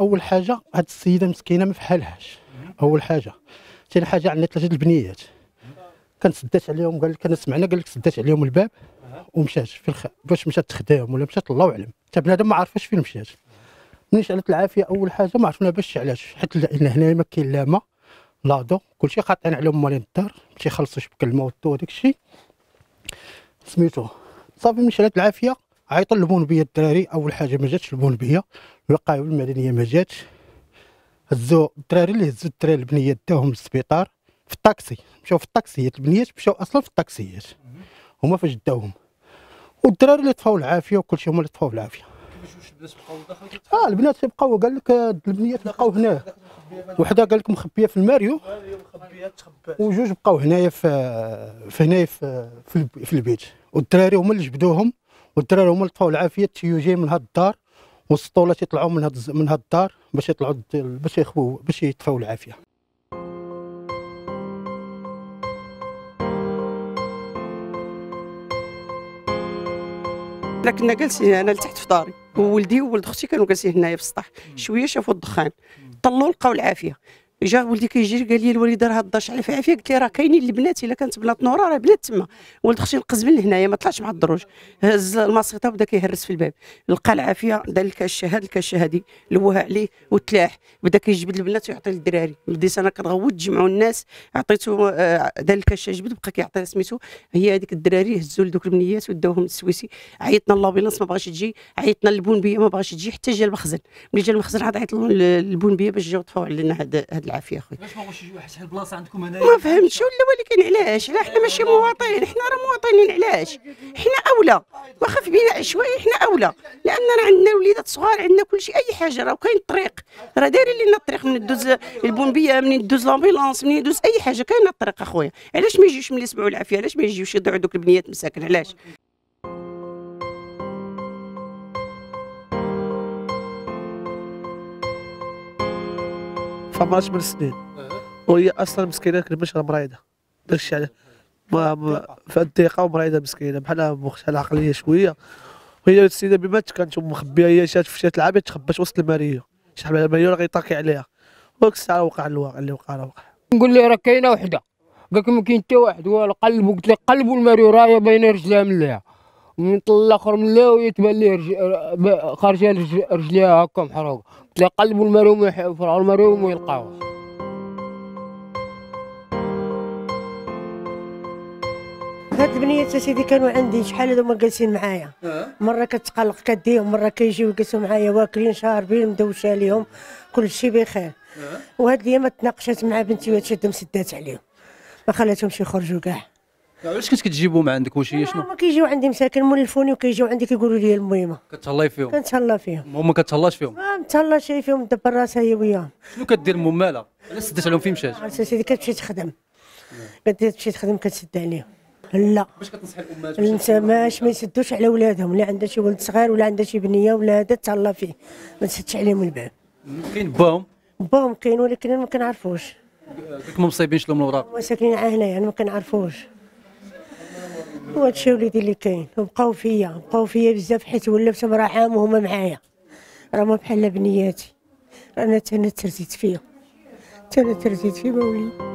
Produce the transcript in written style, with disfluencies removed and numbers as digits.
اول حاجه هاد السيده مسكينه ما فحالهاش. اول حاجه، ثاني حاجه عندنا ثلاثه البنيات كانت سدات عليهم، قال لك انا سمعنا قال لك سدات عليهم الباب ومشات في باش مشات تخدم ولا مشات الله اعلم، حتى بنادم ما عرفاش فين مشات. ملي شعلت العافيه اول حاجه ما عرفنا باش علاش، حيت هنا ما كاين لا ما لا ضو، كلشي قاطعين عليهم مالين الدار، مشي خلصوا شبكه الماء والضو وداك الشيء سميتو. صافي ملي شعلت العافيه عيطوا للبونبيه الدراري، اول حاجه ما جاتش البونبيه، الوقايه المدنيه ما جاتش، هزوا الدراري اللي هزوا الدراري البنيات داوهم للسبيطار في الطاكسي، مشاو في الطاكسيات البنيات، مشاو اصلا في الطاكسيات هما فاش داوهم، والدراري اللي طفاو العافيه وكلشي هما اللي طفاو العافيه. البنات بقاو، قال لك البنيات بقاو هنا، وحده قال لك مخبيه في الماريو، وجوج بقاو هنايا في هنايا في البيت، والدراري هما اللي جبدوهم، والدراري هما اللي طفاو العافيه. التيو جاي من هاد الدار والسطوله تيطلعوا من هاد الدار باش يطلعوا باش يخبوا باش يطفاو العافيه. حنا كنا جالسين هنا لتحت في داري، وولدي وولد اختي كانوا جالسين هنايا في السطح، شويه شافوا الدخان طلوا لقاو العافيه. جا ولدي كيجري قال لي الوالده راه الدار شحال في عافيه، قلت لي راه كاينين البنات، الا كانت بنات نوره راه بنات تما. ولد اختي نقز من هنايا ما طلعش مع الدروج، هز الماسيطه وبدا كيهرس في الباب، لقى العافيه دار الكاش هاد الكاش هادي لوها عليه وتلاح، بدا كيجبد البنات ويعطي للدراري. بديت انا كنغوت تجمعوا الناس، عطيته دار الكاش جبد بقى كيعطي سميتو. هي هذيك الدراري هزوا لذوك البنيات وداوهم للسويسي. عيطنا للابيلانس ما بغاش تجي، عيطنا للبونبيه ما بغاش تجي، حتى جا المخزن. ملي جا المخزن عاد عيطوا للبونبيه باش جاو طفاو علينا هاد العافيه. اخويا علاش ما بغاوش يجيو حتى شحال بلاصه عندكم هنايا؟ ما فهمتش ولا ولكن علاش؟ على حنا ماشي مواطنين، حنا راه مواطنين، علاش؟ حنا اولى، واخا في بينا عشوائي حنا اولى، لان راه عندنا وليدات صغار، عندنا كلشي، اي حاجه راه كاين الطريق، راه دايرين لنا الطريق، من دوز البونبيه، من دوز لامبيلانس، من دوز اي حاجه كاينه الطريق. اخويا علاش ما يجيوش ملي يسمعوا العافيه؟ علاش ما يجيوش يضيعوا دوك البنيات مساكن؟ علاش؟ عمرها 8 سنين وهي اصلا مسكينه كلمش راه مريضه، داكشي على في الضيقه ومريضه مسكينه بحالها بوختها العقليه شويه. وهي السيده بما كانت مخبيه، هي شات فشات العابيه تخبات وسط الماريه، شحال على الماريه راه غيطاكي عليها. وديك الساعه وقع الواقع اللي وقع راه وقع. نقول ليه راه كاينه وحده، قال لك ما كاين حتى واحد، ولا قلبوا قلت لك قلبوا الماريه راه باينه رجلها من لها، من الاخر من لها وهي تبان ليه خارجه رجليها هكا محروقه، تلاقي قلبوا المريوم يفرعوا المريوم ويلقاوه. هاد البنيات اسيدي كانوا عندي شحال هذوما جالسين معايا، مره كتقلق كديهم، مره كيجيو يجلسوا معايا واكلين شاربين مدوشه عليهم كلشي بخير. وهاد اليوم تناقشت مع بنتي وهاد شاد مسدات عليهم ما خلاتهمش يخرجوا كاع. علاش كنت كتجيبهم عندك؟ واش هي شنو؟ هما كيجيو عندي مساكن مولفوني وكيجيو عندي كيقولوا لي المهمه كتهلاي فيهم؟ كنتهلا فيهم. هما كتهلاش فيهم؟ ما متهلاش فيهم، دبر راسها هي وياهم. شنو كدير المماله؟ علاش سدات عليهم؟ فين مشات؟ سيدي كتمشي تخدم، كتمشي تخدم كتسد عليهم. لا باش كتنصحي الامهات باش ما يسدوش على ولادهم، اللي عندها شي ولد صغير ولا عندها شي بنيه ولا هذا تهلا فيه ما تسدش عليهم الباب. كاين باهم؟ باهم كاين ولكن ما كنعرفوش. داك ما مصايبينش لهم الاوراق؟ هما ساكنين هنايا يعني ما كنعرفوش. وهادشي وليدي اللي كاين، بقاو فيا بزاف حيت ولفت راه عام وهما معايا، راه ما بحال بنياتي، انا ترزيت فيهم، وليدي.